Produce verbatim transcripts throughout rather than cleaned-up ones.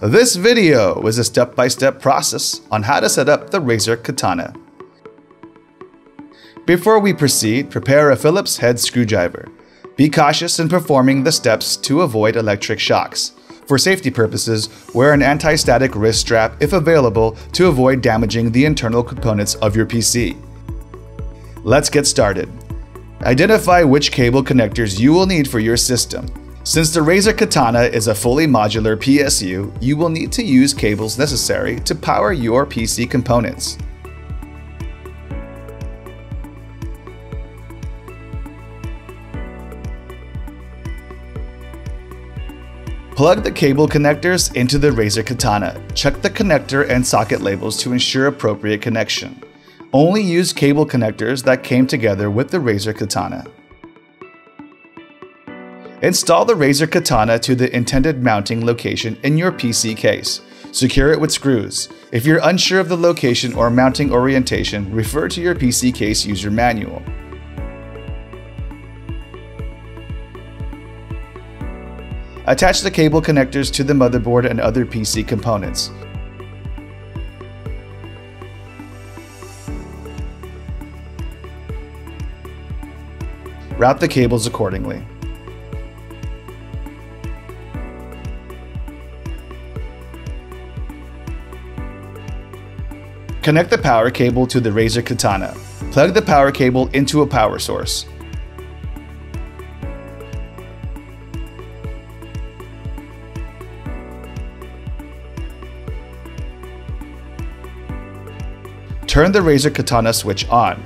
This video is a step-by-step process on how to set up the Razer Katana. Before we proceed, prepare a Phillips head screwdriver. Be cautious in performing the steps to avoid electric shocks. For safety purposes, wear an anti-static wrist strap if available to avoid damaging the internal components of your P C. Let's get started. Identify which cable connectors you will need for your system. Since the Razer Katana is a fully modular P S U, you will need to use cables necessary to power your P C components. Plug the cable connectors into the Razer Katana. Check the connector and socket labels to ensure appropriate connection. Only use cable connectors that came together with the Razer Katana. Install the Razer Katana to the intended mounting location in your P C case. Secure it with screws. If you're unsure of the location or mounting orientation, refer to your P C case user manual. Attach the cable connectors to the motherboard and other P C components. Route the cables accordingly. Connect the power cable to the Razer Katana. Plug the power cable into a power source. Turn the Razer Katana switch on.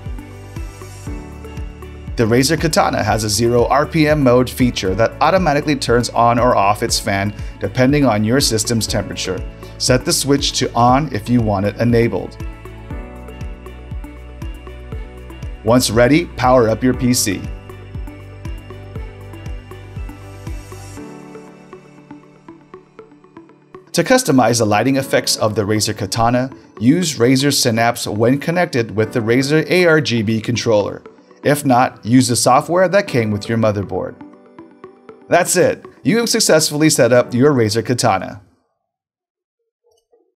The Razer Katana has a zero R P M mode feature that automatically turns on or off its fan depending on your system's temperature. Set the switch to on if you want it enabled. Once ready, power up your P C. To customize the lighting effects of the Razer Katana, use Razer Synapse when connected with the Razer A R G B controller. If not, use the software that came with your motherboard. That's it! You have successfully set up your Razer Katana.